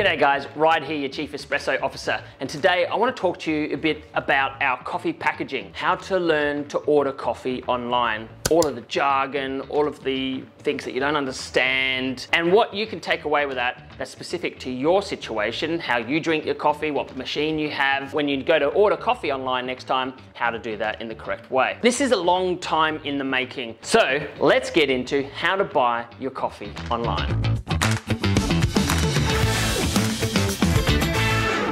G'day guys, Ryan here, your Chief Espresso Officer, and today I want to talk to you a bit about our coffee packaging, how to learn to order coffee online, all of the jargon, all of the things that you don't understand, and what you can take away with that that's specific to your situation, how you drink your coffee, what machine you have, when you go to order coffee online next time, how to do that in the correct way. This is a long time in the making, so let's get into how to buy your coffee online.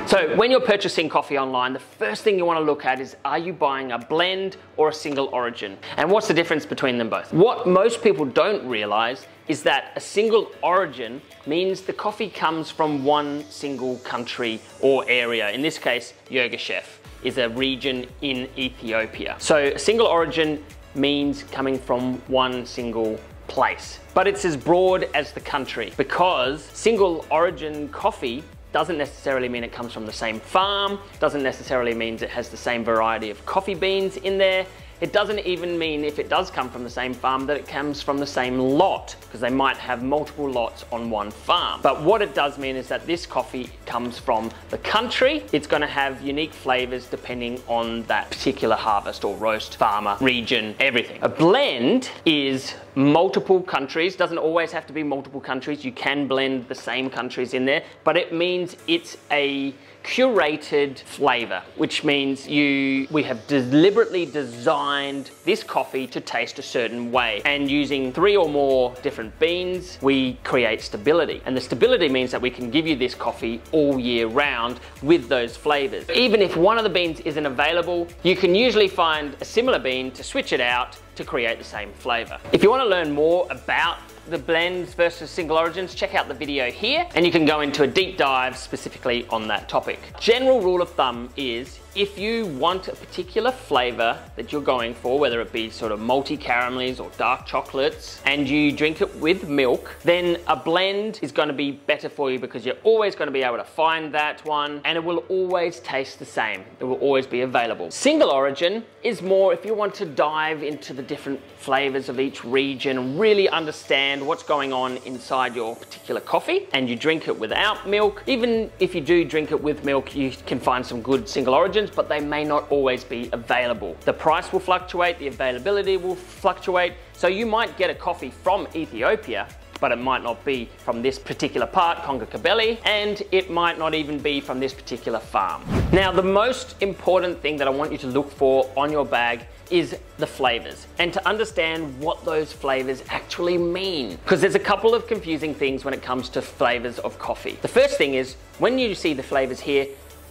So when you're purchasing coffee online, the first thing you want to look at is, are you buying a blend or a single origin? And what's the difference between them both? What most people don't realize is that a single origin means the coffee comes from one single country or area. In this case, Yirgacheffe is a region in Ethiopia. So a single origin means coming from one single place, but it's as broad as the country because single origin coffee doesn't necessarily mean it comes from the same farm, doesn't necessarily mean it has the same variety of coffee beans in there. It doesn't even mean if it does come from the same farm that it comes from the same lot, because they might have multiple lots on one farm. But what it does mean is that this coffee comes from the country. It's going to have unique flavors depending on that particular harvest or roast, farmer, region, everything. A blend is multiple countries. Doesn't always have to be multiple countries. You can blend the same countries in there, but it means it's a curated flavor, which means we have deliberately designed this coffee to taste a certain way, and using 3 or more different beans we create stability, and the stability means that we can give you this coffee all year round with those flavors. Even if one of the beans isn't available, you can usually find a similar bean to switch it out to create the same flavor. If you want to learn more about the blends versus single origins, check out the video here and you can go into a deep dive specifically on that topic. General rule of thumb is, if you want a particular flavor that you're going for, whether it be sort of malty caramels or dark chocolates, and you drink it with milk, then a blend is going to be better for you because you're always going to be able to find that one and it will always taste the same. It will always be available. Single origin is more if you want to dive into the different flavors of each region and really understand what's going on inside your particular coffee, and you drink it without milk. Even if you do drink it with milk, you can find some good single origins, but they may not always be available. The price will fluctuate, the availability will fluctuate, so you might get a coffee from Ethiopia, but it might not be from this particular part, Konga Kebele, and it might not even be from this particular farm. Now, the most important thing that I want you to look for on your bag is the flavors, and to understand what those flavors actually mean, because there's a couple of confusing things when it comes to flavors of coffee. The first thing is, when you see the flavors here,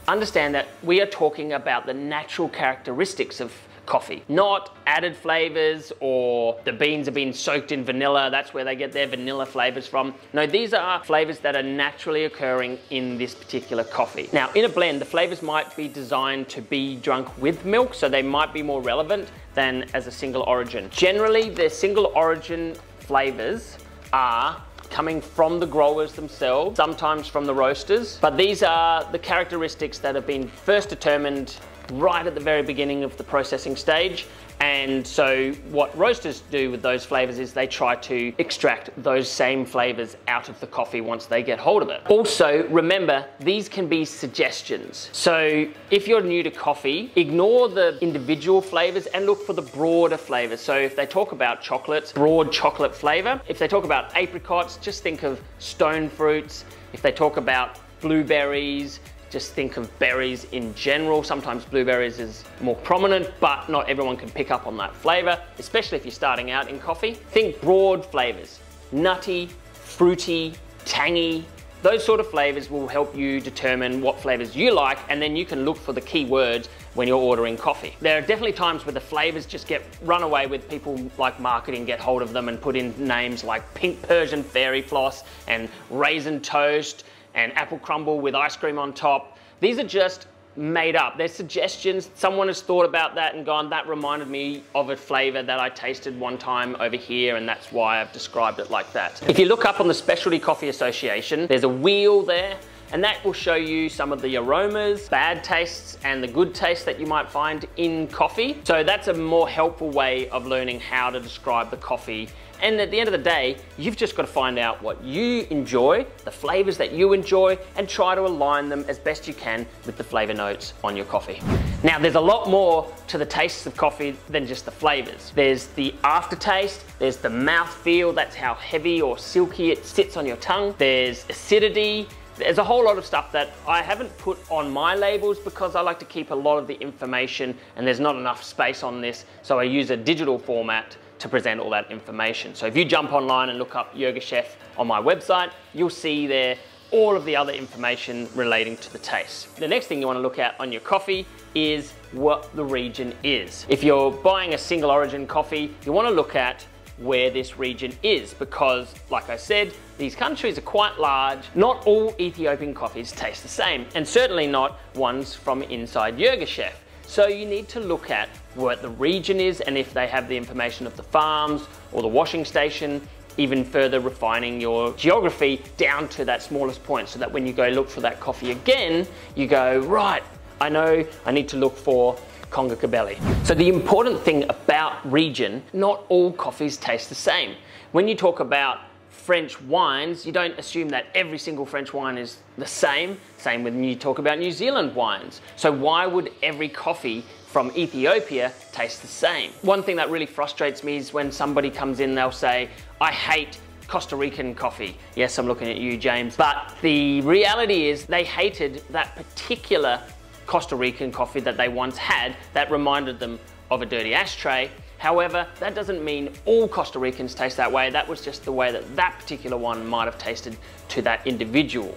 understand that we are talking about the natural characteristics of coffee, not added flavors or the beans have been soaked in vanilla, that's where they get their vanilla flavors from. No, these are flavors that are naturally occurring in this particular coffee. Now, in a blend, the flavors might be designed to be drunk with milk, so they might be more relevant than as a single origin. Generally, the single origin flavors are coming from the growers themselves, sometimes from the roasters, but these are the characteristics that have been first determined right at the very beginning of the processing stage. And so what roasters do with those flavors is they try to extract those same flavors out of the coffee once they get hold of it. Also, remember, these can be suggestions. So if you're new to coffee, ignore the individual flavors and look for the broader flavors. So if they talk about chocolates, broad chocolate flavor. If they talk about apricots, just think of stone fruits. If they talk about blueberries, just think of berries in general. Sometimes blueberries is more prominent, but not everyone can pick up on that flavor, especially if you're starting out in coffee. Think broad flavors, nutty, fruity, tangy. Those sort of flavors will help you determine what flavors you like, and then you can look for the key words when you're ordering coffee. There are definitely times where the flavors just get run away with, people like marketing get hold of them and put in names like pink Persian fairy floss and raisin toast and apple crumble with ice cream on top. These are just made up. They're suggestions. Someone has thought about that and gone, that reminded me of a flavor that I tasted one time over here, and that's why I've described it like that. If you look up on the Specialty Coffee Association, there's a wheel there, and that will show you some of the aromas, bad tastes, and the good tastes that you might find in coffee. So that's a more helpful way of learning how to describe the coffee And at the end of the day, you've just got to find out what you enjoy, the flavors that you enjoy, and try to align them as best you can with the flavor notes on your coffee. Now, there's a lot more to the tastes of coffee than just the flavors. There's the aftertaste, there's the mouthfeel, that's how heavy or silky it sits on your tongue. There's acidity. There's a whole lot of stuff that I haven't put on my labels because I like to keep a lot of the information and there's not enough space on this, so I use a digital format to present all that information. So if you jump online and look up Yirgacheffe on my website, you'll see there all of the other information relating to the taste. The next thing you want to look at on your coffee is what the region is. If you're buying a single origin coffee, you want to look at where this region is because, like I said, these countries are quite large. Not all Ethiopian coffees taste the same, and certainly not ones from inside Yirgacheffe. So you need to look at what the region is and if they have the information of the farms or the washing station, even further refining your geography down to that smallest point so that when you go look for that coffee again, you go, right, I know I need to look for Konga Kebele. So the important thing about region, not all coffees taste the same. When you talk about French wines, you don't assume that every single French wine is the same. Same when you talk about New Zealand wines. So why would every coffee from Ethiopia taste the same? One thing that really frustrates me is when somebody comes in, they'll say, I hate Costa Rican coffee. Yes, I'm looking at you, James. But the reality is they hated that particular Costa Rican coffee that they once had that reminded them of a dirty ashtray. However, that doesn't mean all Costa Ricans taste that way. That was just the way that that particular one might have tasted to that individual.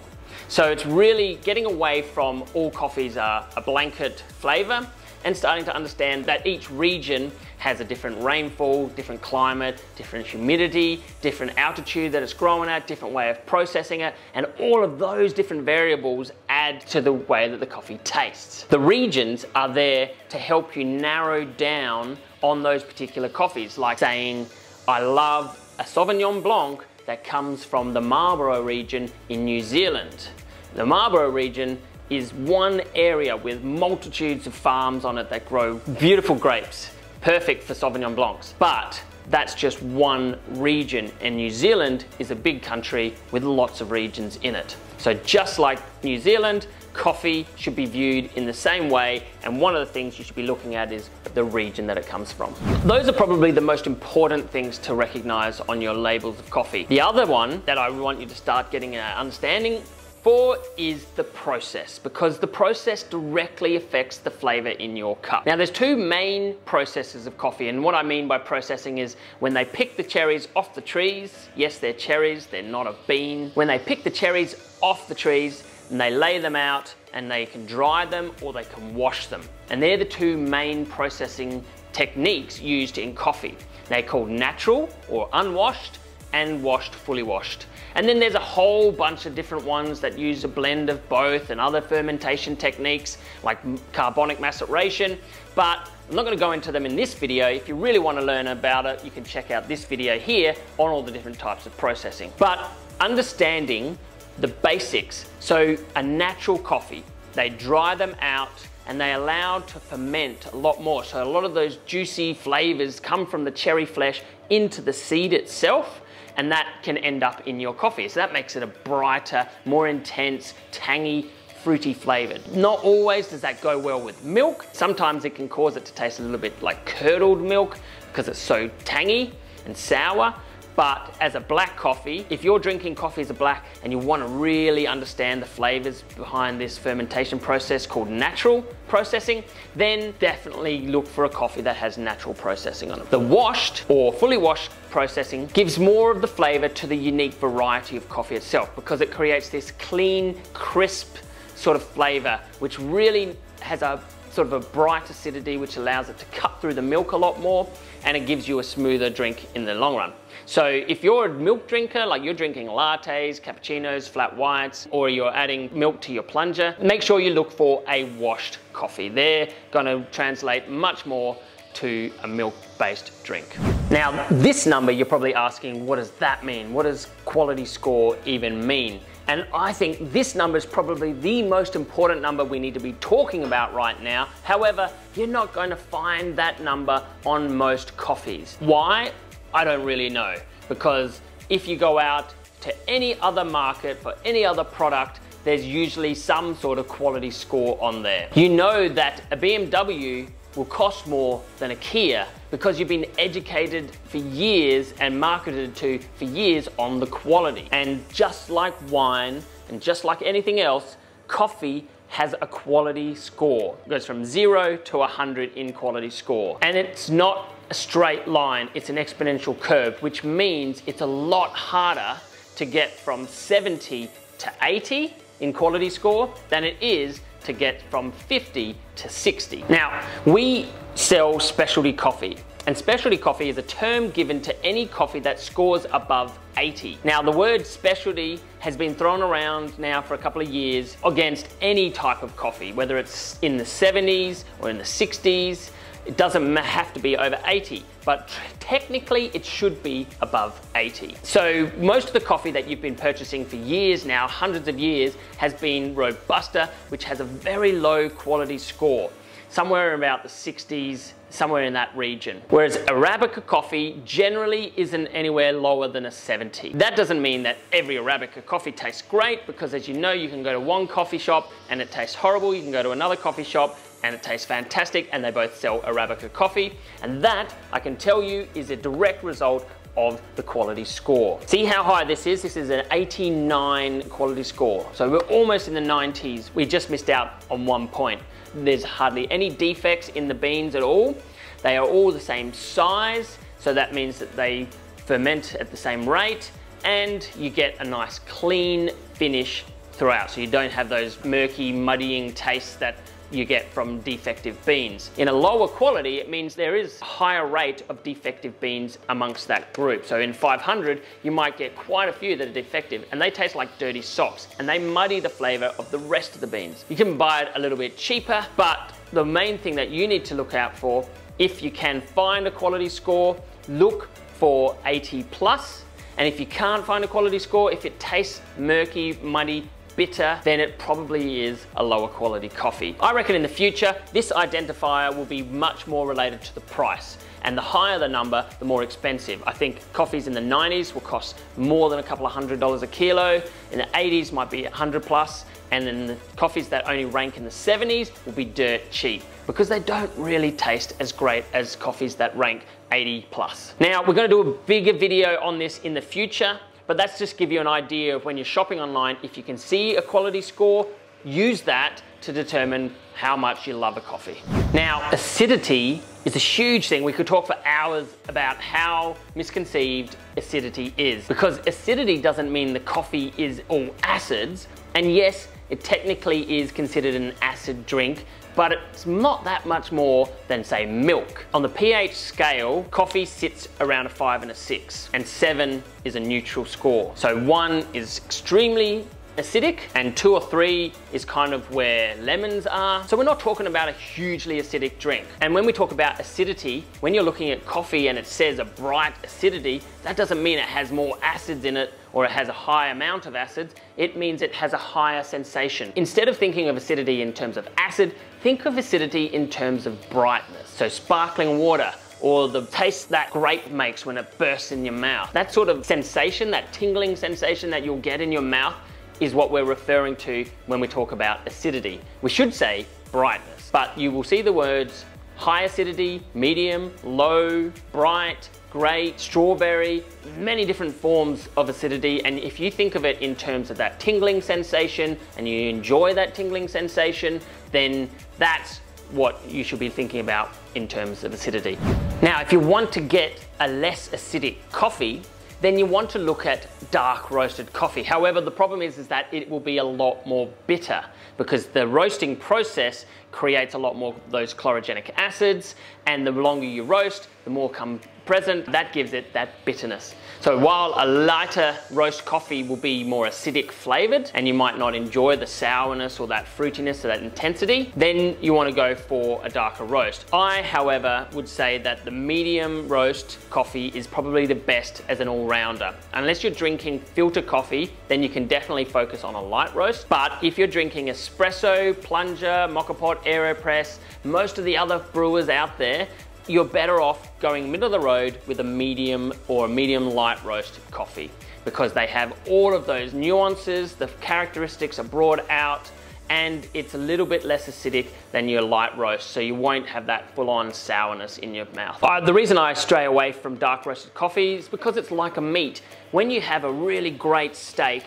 So it's really getting away from all coffees are a blanket flavor and starting to understand that each region has a different rainfall, different climate, different humidity, different altitude that it's growing at, different way of processing it, and all of those different variables add to the way that the coffee tastes. The regions are there to help you narrow down on those particular coffees, like saying, I love a Sauvignon Blanc that comes from the Marlborough region in New Zealand. The Marlborough region is one area with multitudes of farms on it that grow beautiful grapes, perfect for Sauvignon Blancs. But that's just one region, and New Zealand is a big country with lots of regions in it. So just like New Zealand, coffee should be viewed in the same way, and one of the things you should be looking at is the region that it comes from. Those are probably the most important things to recognize on your labels of coffee. The other one that I want you to start getting an understanding for is the process, because the process directly affects the flavor in your cup. Now, there's two main processes of coffee, and what I mean by processing is when they pick the cherries off the trees. Yes, they're cherries, they're not a bean. When they pick the cherries off the trees and they lay them out, and they can dry them or they can wash them. And they're the two main processing techniques used in coffee. They're called natural or unwashed, and washed, fully washed. And then there's a whole bunch of different ones that use a blend of both and other fermentation techniques like carbonic maceration, but I'm not going to go into them in this video. If you really want to learn about it, you can check out this video here on all the different types of processing. But understanding the basics. So a natural coffee, they dry them out and they allow to ferment a lot more. So a lot of those juicy flavors come from the cherry flesh into the seed itself, and that can end up in your coffee. So that makes it a brighter, more intense, tangy, fruity flavored. Not always does that go well with milk. Sometimes it can cause it to taste a little bit like curdled milk because it's so tangy and sour. But as a black coffee, if you're drinking coffee as a black and you want to really understand the flavors behind this fermentation process called natural processing, then definitely look for a coffee that has natural processing on it. The washed or fully washed processing gives more of the flavor to the unique variety of coffee itself, because it creates this clean, crisp sort of flavor, which really has a sort of a bright acidity, which allows it to cut through the milk a lot more, and it gives you a smoother drink in the long run. So if you're a milk drinker, like you're drinking lattes, cappuccinos, flat whites, or you're adding milk to your plunger, make sure you look for a washed coffee. They're gonna translate much more to a milk-based drink. Now, this number, you're probably asking, what does that mean? What does quality score even mean? And I think this number is probably the most important number we need to be talking about right now. However, you're not going to find that number on most coffees. Why? I don't really know, because if you go out to any other market for any other product, there's usually some sort of quality score on there. You know that a BMW will cost more than a Kia because you've been educated for years and marketed to for years on the quality. And just like wine and just like anything else, coffee has a quality score. It goes from 0 to 100 in quality score. And it's not a straight line, it's an exponential curve, which means it's a lot harder to get from 70 to 80 in quality score than it is to get from 50 to 60. Now, we sell specialty coffee, and specialty coffee is a term given to any coffee that scores above 80. Now, the word specialty has been thrown around now for a couple of years against any type of coffee, whether it's in the 70s or in the 60s. It doesn't have to be over 80, but technically it should be above 80. So most of the coffee that you've been purchasing for years now, hundreds of years, has been Robusta, which has a very low quality score, somewhere about the 60s, somewhere in that region. Whereas Arabica coffee generally isn't anywhere lower than a 70. That doesn't mean that every Arabica coffee tastes great, because as you know, you can go to one coffee shop and it tastes horrible, you can go to another coffee shop and it tastes fantastic, and they both sell Arabica coffee. And that, I can tell you, is a direct result of the quality score. See how high this is an 89 quality score. So we're almost in the 90s, we just missed out on 1 point. There's hardly any defects in the beans at all. They are all the same size, so that means that they ferment at the same rate, and you get a nice clean finish throughout. So you don't have those murky, muddying tastes that you get from defective beans. In a lower quality, it means there is a higher rate of defective beans amongst that group. So in 500, you might get quite a few that are defective, and they taste like dirty socks, and they muddy the flavor of the rest of the beans. You can buy it a little bit cheaper, but the main thing that you need to look out for, if you can find a quality score, look for 80 plus. And if you can't find a quality score, if it tastes murky, muddy, bitter, then it probably is a lower quality coffee. I reckon in the future, this identifier will be much more related to the price. And the higher the number, the more expensive. I think coffees in the 90s will cost more than a couple of $100 a kilo. In the 80s might be 100 plus. And then the coffees that only rank in the 70s will be dirt cheap, because they don't really taste as great as coffees that rank 80 plus. Now, we're gonna do a bigger video on this in the future, but that's just give you an idea of when you're shopping online, if you can see a quality score, use that to determine how much you love a coffee. Now, acidity is a huge thing. We could talk for hours about how misconceived acidity is, because acidity doesn't mean the coffee is all acids. And yes, it technically is considered an acid drink, but it's not that much more than, say, milk. On the pH scale, coffee sits around a 5 and a 6, and 7 is a neutral score. So 1 is extremely acidic, and 2 or 3 is kind of where lemons are. So we're not talking about a hugely acidic drink. And when we talk about acidity, when you're looking at coffee and it says a bright acidity, that doesn't mean it has more acids in it or it has a high amount of acids. It means it has a higher sensation. Instead of thinking of acidity in terms of acid, think of acidity in terms of brightness. So sparkling water, or the taste that grape makes when it bursts in your mouth. That sort of sensation, that tingling sensation that you'll get in your mouth, is what we're referring to when we talk about acidity. We should say brightness, but you will see the words high acidity, medium, low, bright, great, strawberry, many different forms of acidity. And if you think of it in terms of that tingling sensation, and you enjoy that tingling sensation, then that's what you should be thinking about in terms of acidity. Now, if you want to get a less acidic coffee, then you want to look at dark roasted coffee. However, the problem is that it will be a lot more bitter, because the roasting process creates a lot more of those chlorogenic acids, and the longer you roast, the more come present. That gives it that bitterness. So while a lighter roast coffee will be more acidic flavored, and you might not enjoy the sourness or that fruitiness or that intensity, then you want to go for a darker roast. I, however, would say that the medium roast coffee is probably the best as an all-rounder. Unless you're drinking filter coffee, then you can definitely focus on a light roast. But if you're drinking espresso, plunger, moka pot, AeroPress, most of the other brewers out there, you're better off going middle of the road with a medium or a medium light roast coffee, because they have all of those nuances, the characteristics are brought out, and it's a little bit less acidic than your light roast, so you won't have that full-on sourness in your mouth. The reason I stray away from dark roasted coffee is because it's like a meat. When you have a really great steak,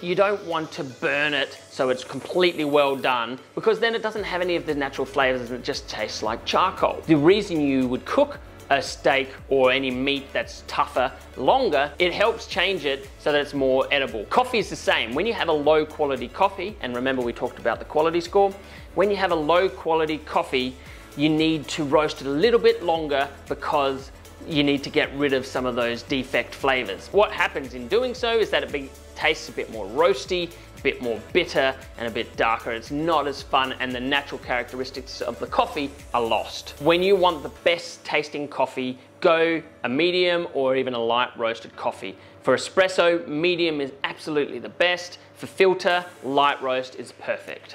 you don't want to burn it so it's completely well done, because then it doesn't have any of the natural flavors and it just tastes like charcoal. The reason you would cook a steak or any meat that's tougher longer, it helps change it so that it's more edible. Coffee is the same. When you have a low quality coffee, and remember we talked about the quality score, when you have a low quality coffee, you need to roast it a little bit longer because you need to get rid of some of those defect flavors. What happens in doing so is that it tastes a bit more roasty, a bit more bitter, and a bit darker. It's not as fun, and the natural characteristics of the coffee are lost. When you want the best tasting coffee, go a medium or even a light roasted coffee. For espresso, medium is absolutely the best. For filter, light roast is perfect.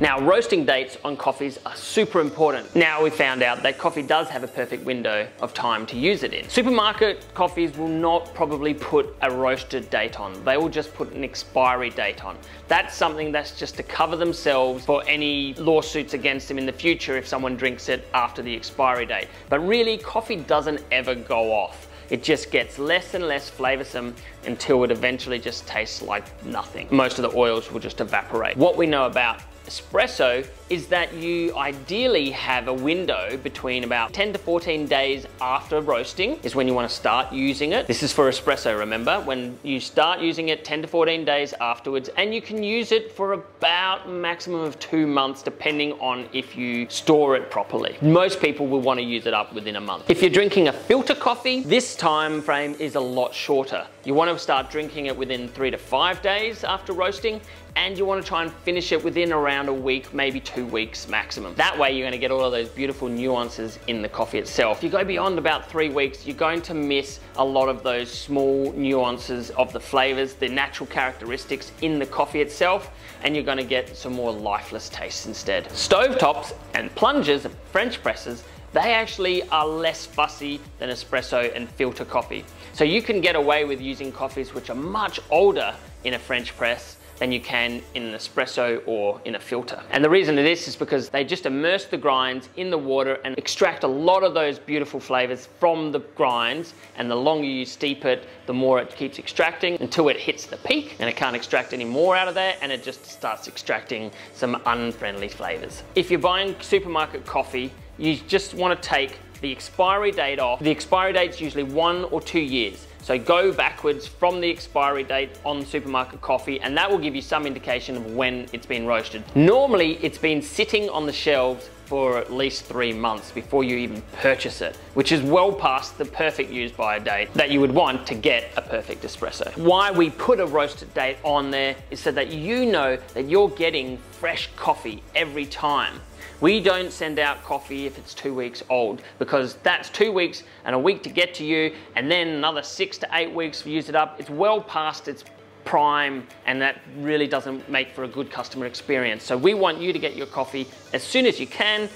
Now, roasting dates on coffees are super important. Now, we found out that coffee does have a perfect window of time to use it in. Supermarket coffees will not probably put a roasted date on. They will just put an expiry date on. That's something that's just to cover themselves for any lawsuits against them in the future if someone drinks it after the expiry date. But really, coffee doesn't ever go off. It just gets less and less flavoursome until it eventually just tastes like nothing. Most of the oils will just evaporate. What we know about espresso is that you ideally have a window between about 10 to 14 days after roasting is when you want to start using it. This is for espresso, remember, when you start using it 10 to 14 days afterwards, and you can use it for about a maximum of 2 months, depending on if you store it properly. Most people will want to use it up within a month. If you're drinking a filter coffee, this time frame is a lot shorter. You want to start drinking it within 3 to 5 days after roasting, and you want to try and finish it within around a week, maybe 2 weeks maximum. That way you're going to get all of those beautiful nuances in the coffee itself. If you go beyond about 3 weeks, you're going to miss a lot of those small nuances of the flavors, the natural characteristics in the coffee itself, and you're going to get some more lifeless tastes instead. Stovetops and plungers, French presses, they actually are less fussy than espresso and filter coffee. So you can get away with using coffees which are much older in a French press than you can in an espresso or in a filter. And the reason for this is because they just immerse the grinds in the water and extract a lot of those beautiful flavors from the grinds, and the longer you steep it, the more it keeps extracting until it hits the peak and it can't extract any more out of there, and it just starts extracting some unfriendly flavors. If you're buying supermarket coffee, you just want to take the expiry date off. The expiry date's usually 1 or 2 years. So go backwards from the expiry date on supermarket coffee, and that will give you some indication of when it's been roasted. Normally, it's been sitting on the shelves for at least 3 months before you even purchase it, which is well past the perfect use by date that you would want to get a perfect espresso. Why we put a roasted date on there is so that you know that you're getting fresh coffee every time. We don't send out coffee if it's 2 weeks old, because that's 2 weeks and a week to get to you, and then another 6 to 8 weeks to use it up. It's well past its prime, and that really doesn't make for a good customer experience. So we want you to get your coffee as soon as you can,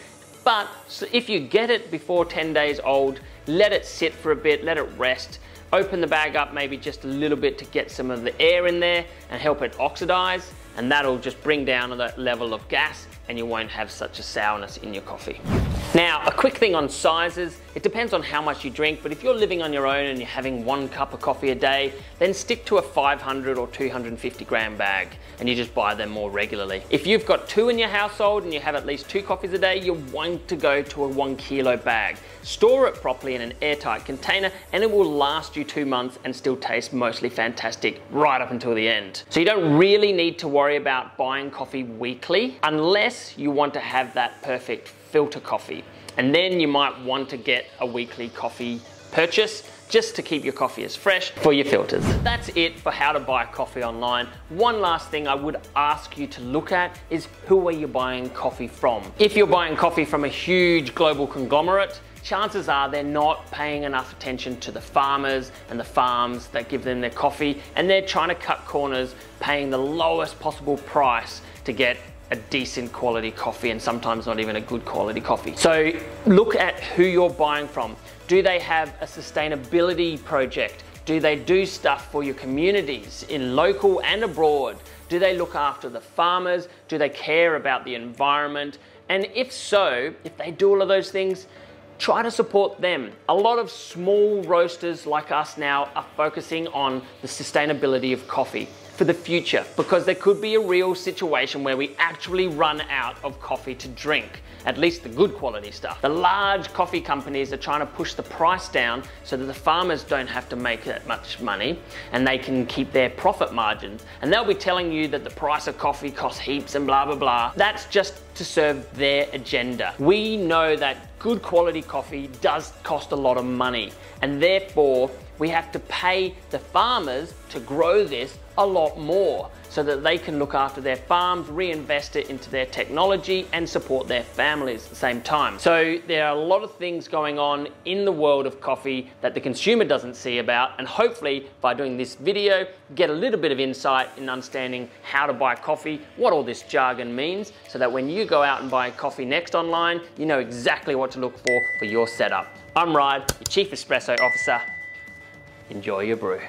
but if you get it before 10 days old, let it sit for a bit, let it rest. Open the bag up maybe just a little bit to get some of the air in there and help it oxidize, and that'll just bring down that level of gas, and you won't have such a sourness in your coffee. Now, a quick thing on sizes. It depends on how much you drink, but if you're living on your own and you're having 1 cup of coffee a day, then stick to a 500 or 250 gram bag, and you just buy them more regularly. If you've got 2 in your household and you have at least 2 coffees a day, you'll want to go to a 1 kilo bag. Store it properly in an airtight container, and it will last you 2 months and still taste mostly fantastic right up until the end. So you don't really need to worry about buying coffee weekly unless you want to have that perfect filter coffee, and then you might want to get a weekly coffee purchase just to keep your coffee as fresh for your filters. That's it for how to buy coffee online. One last thing I would ask you to look at is who are you buying coffee from? If you're buying coffee from a huge global conglomerate, chances are they're not paying enough attention to the farmers and the farms that give them their coffee, and they're trying to cut corners, paying the lowest possible price to get a decent quality coffee, and sometimes not even a good quality coffee. So look at who you're buying from. Do they have a sustainability project? Do they do stuff for your communities in local and abroad? Do they look after the farmers? Do they care about the environment? And if so, if they do all of those things, try to support them. A lot of small roasters like us now are focusing on the sustainability of coffee for the future, because there could be a real situation where we actually run out of coffee to drink, at least the good quality stuff. The large coffee companies are trying to push the price down so that the farmers don't have to make that much money and they can keep their profit margins. And they'll be telling you that the price of coffee costs heaps and blah, blah, blah. That's just to serve their agenda. We know that good quality coffee does cost a lot of money, and therefore we have to pay the farmers to grow this a lot more so that they can look after their farms, reinvest it into their technology, and support their families at the same time. So there are a lot of things going on in the world of coffee that the consumer doesn't see about, and hopefully by doing this video, get a little bit of insight in understanding how to buy coffee, what all this jargon means, so that when you go out and buy coffee next online, you know exactly what to look for your setup. I'm Ryan, your Chief Espresso Officer. Enjoy your brew.